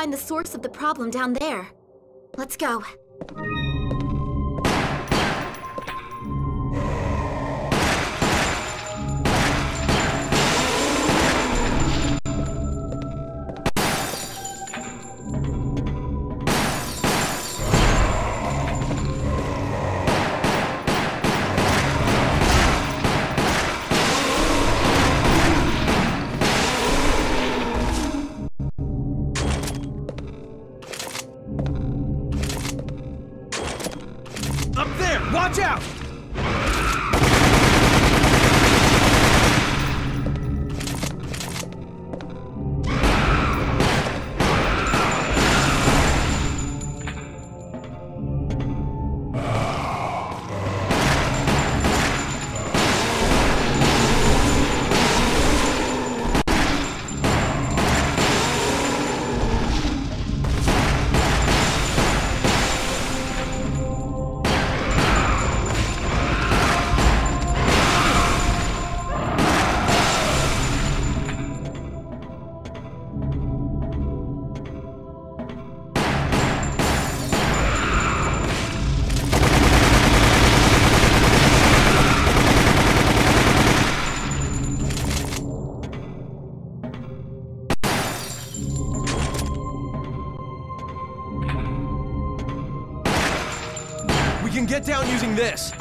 find the source of the problem down there. Let's go. Get down using this.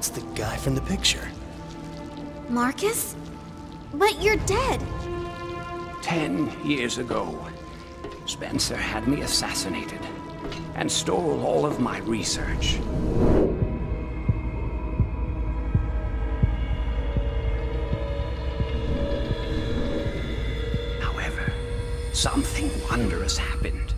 That's the guy from the picture. Marcus? But you're dead. 10 years ago, Spencer had me assassinated and stole all of my research. However, something wondrous happened.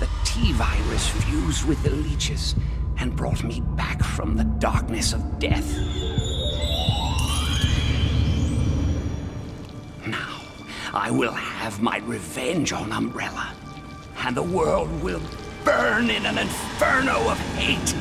The T virus fused with the leeches and brought me back from the darkness of death. Now, I will have my revenge on Umbrella, and the world will burn in an inferno of hate.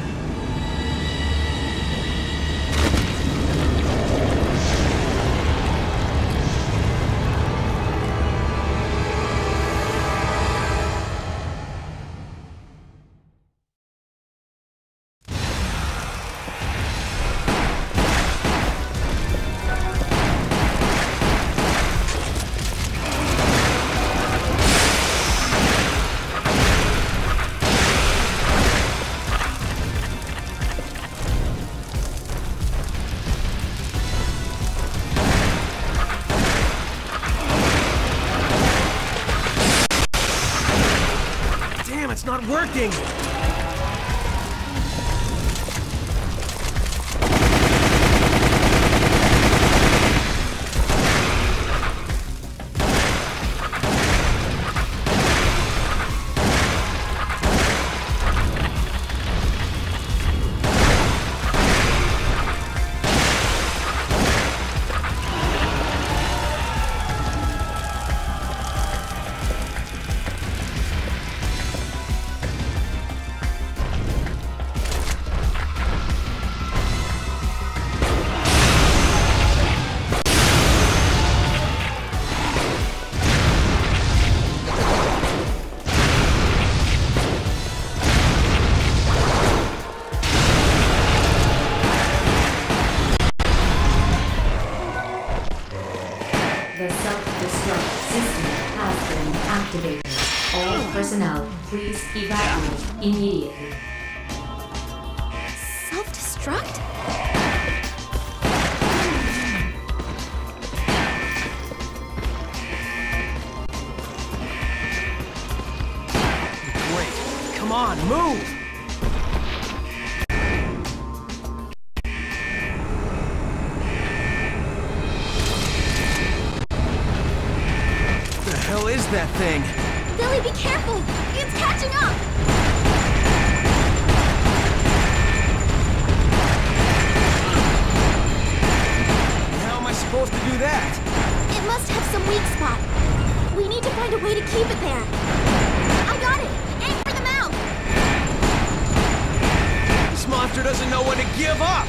It's not working! The self-destruct system has been activated. All personnel, please evacuate immediately. Self-destruct? Great. Come on, move! That thing. Billy, be careful! It's catching up! How am I supposed to do that? It must have some weak spot. We need to find a way to keep it there. I got it! Aim for the mouth! This monster doesn't know when to give up!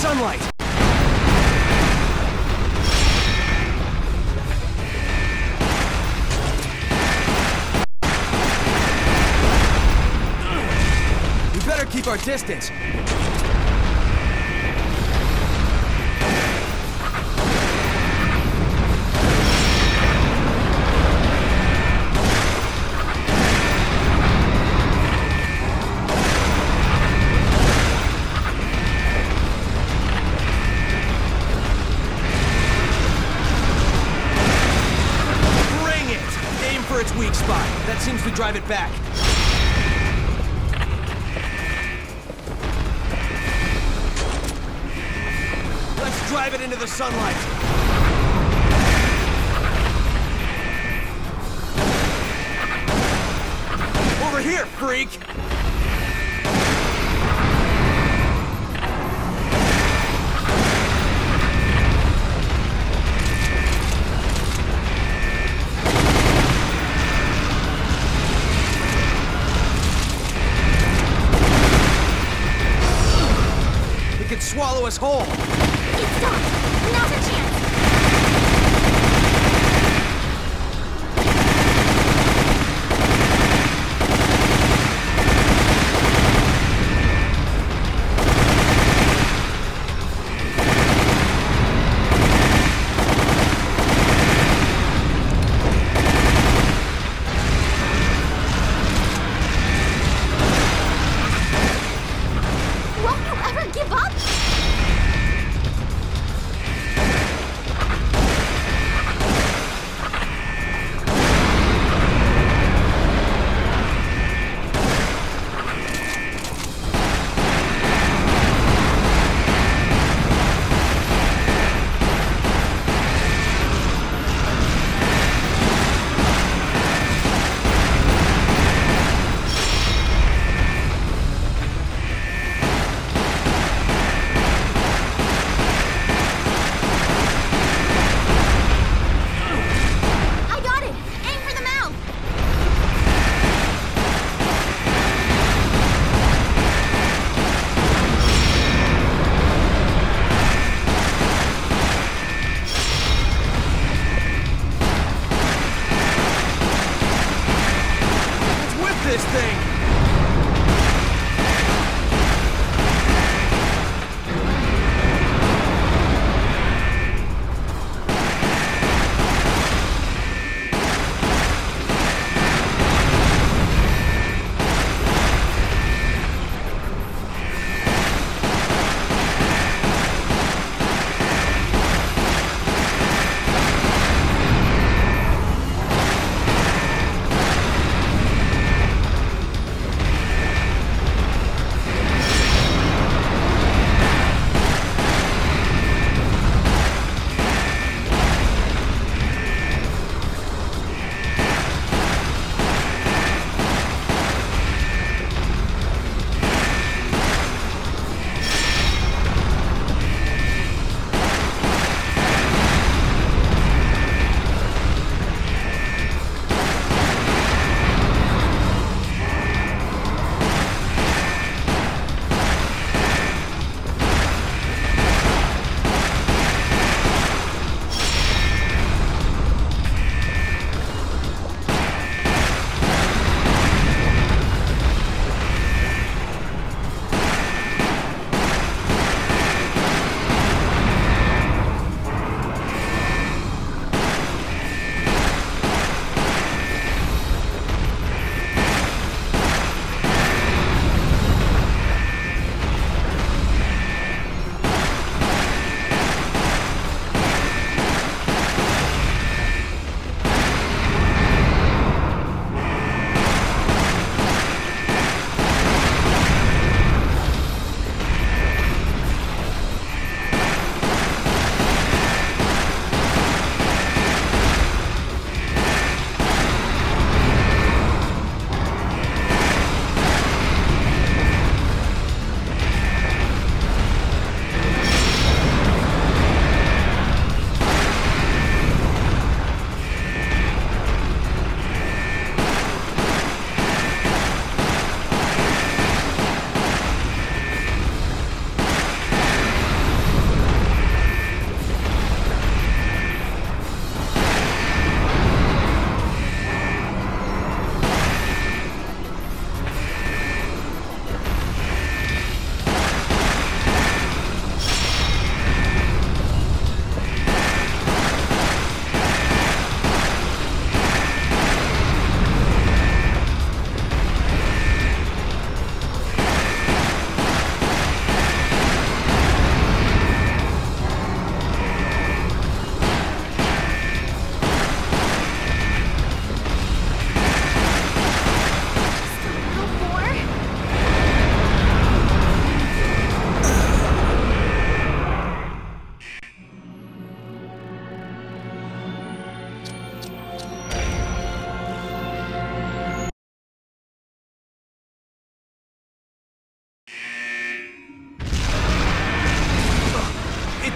Sunlight! our distance. Seems to drive it back. Let's drive it into the sunlight. Over here, freak! Swallow us whole. It's done. Not a chance. Won't you ever give up?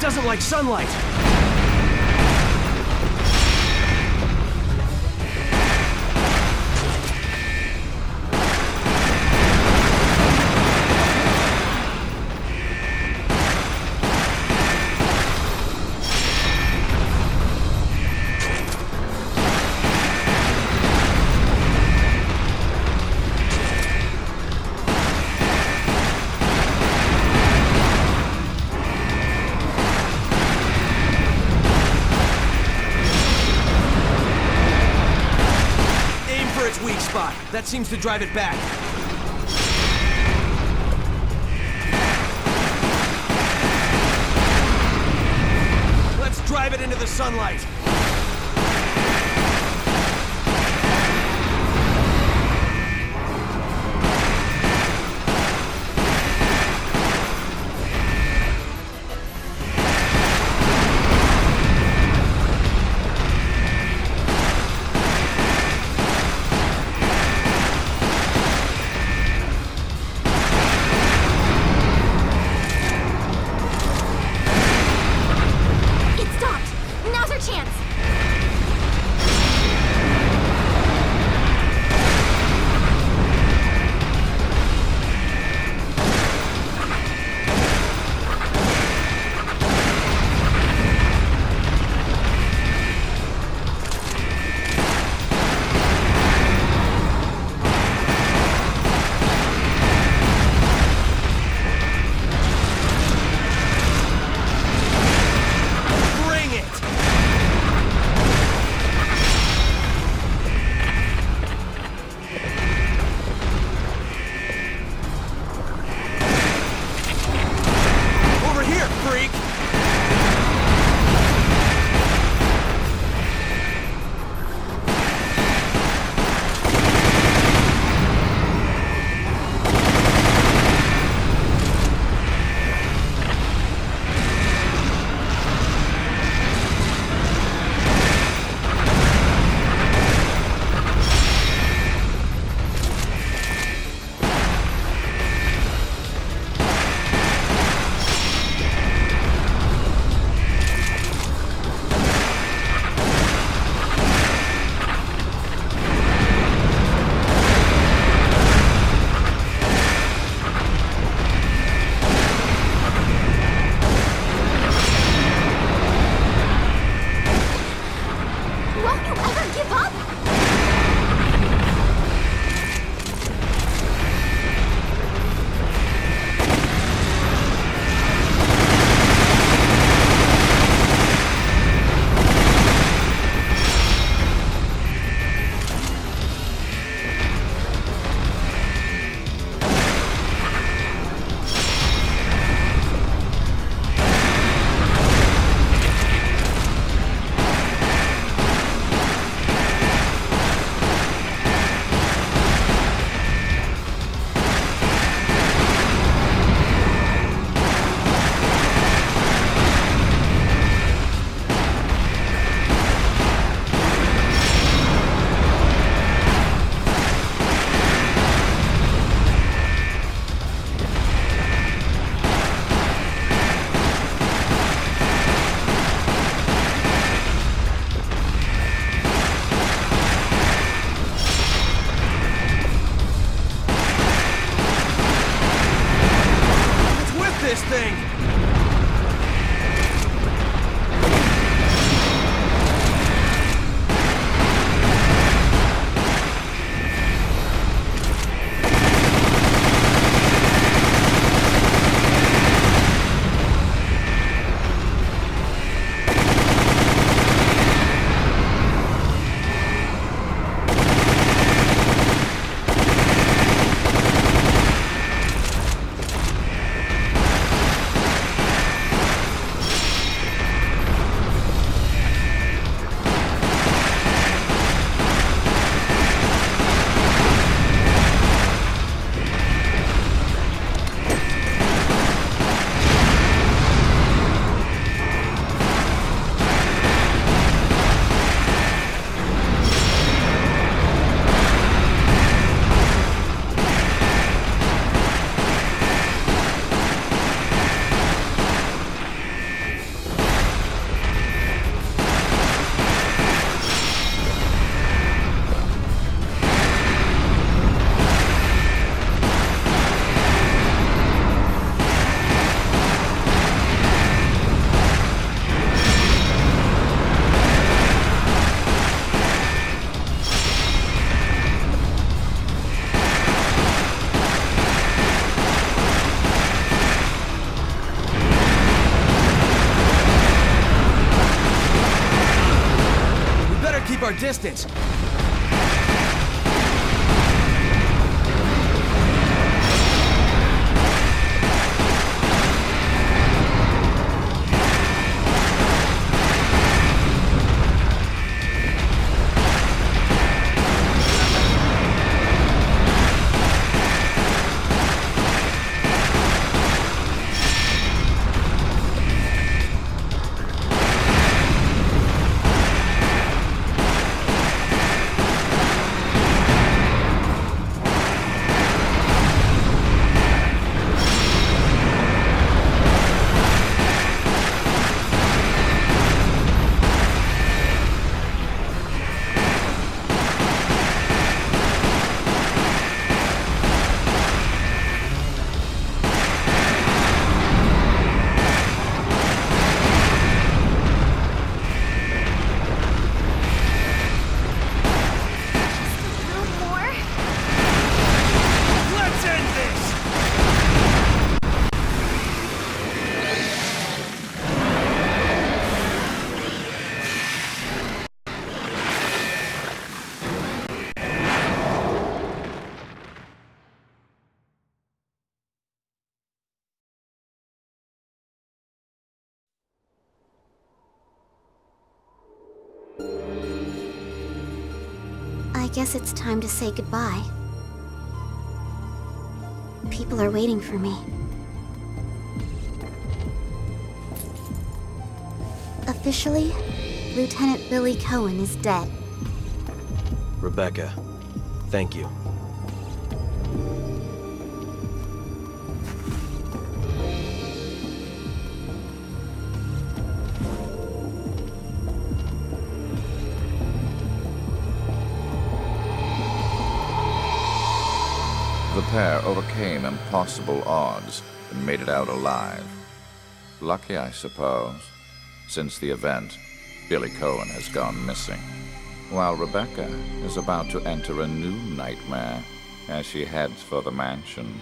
doesn't like sunlight. That seems to drive it back. Let's drive it into the sunlight. Chance! distance. I guess it's time to say goodbye. People are waiting for me. Officially, Lieutenant Billy Cohen is dead. Rebecca, thank you. The pair overcame impossible odds and made it out alive. Lucky, I suppose. Since the event, Billy Cohen has gone missing, while Rebecca is about to enter a new nightmare as she heads for the mansion.